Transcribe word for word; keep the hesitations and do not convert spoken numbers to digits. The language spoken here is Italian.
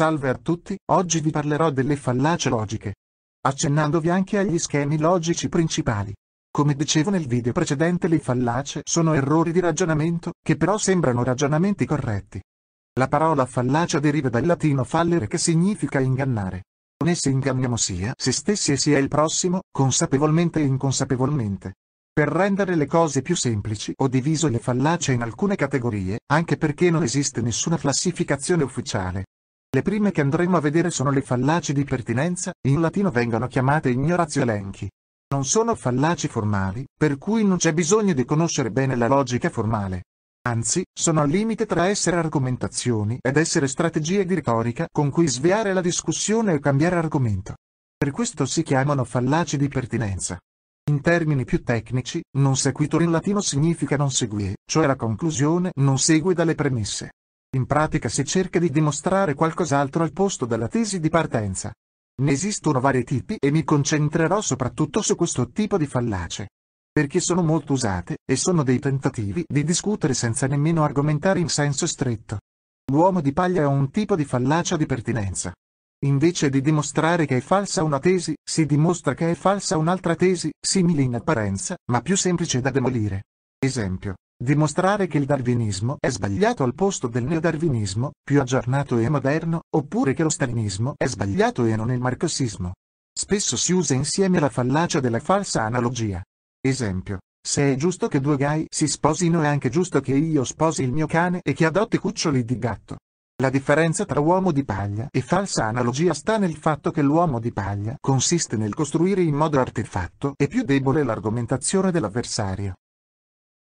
Salve a tutti, oggi vi parlerò delle fallacie logiche, accennandovi anche agli schemi logici principali. Come dicevo nel video precedente, le fallacie sono errori di ragionamento, che però sembrano ragionamenti corretti. La parola fallacia deriva dal latino fallere, che significa ingannare. Con esse inganniamo sia se stessi e sia il prossimo, consapevolmente e inconsapevolmente. Per rendere le cose più semplici ho diviso le fallacie in alcune categorie, anche perché non esiste nessuna classificazione ufficiale. Le prime che andremo a vedere sono le fallacie di pertinenza, in latino vengono chiamate ignoratio elenchi. Non sono fallacie formali, per cui non c'è bisogno di conoscere bene la logica formale. Anzi, sono al limite tra essere argomentazioni ed essere strategie di retorica con cui sviare la discussione e cambiare argomento. Per questo si chiamano fallacie di pertinenza. In termini più tecnici, non sequitur in latino significa non segue, cioè la conclusione non segue dalle premesse. In pratica si cerca di dimostrare qualcos'altro al posto della tesi di partenza. Ne esistono vari tipi e mi concentrerò soprattutto su questo tipo di fallacie, perché sono molto usate e sono dei tentativi di discutere senza nemmeno argomentare in senso stretto. L'uomo di paglia è un tipo di fallacia di pertinenza. Invece di dimostrare che è falsa una tesi, si dimostra che è falsa un'altra tesi, simile in apparenza, ma più semplice da demolire. Esempio. Dimostrare che il darwinismo è sbagliato al posto del neodarwinismo, più aggiornato e moderno, oppure che lo stalinismo è sbagliato e non il marxismo. Spesso si usa insieme la fallacia della falsa analogia. Esempio, se è giusto che due gay si sposino è anche giusto che io sposi il mio cane e che adotti cuccioli di gatto. La differenza tra uomo di paglia e falsa analogia sta nel fatto che l'uomo di paglia consiste nel costruire in modo artefatto e più debole l'argomentazione dell'avversario.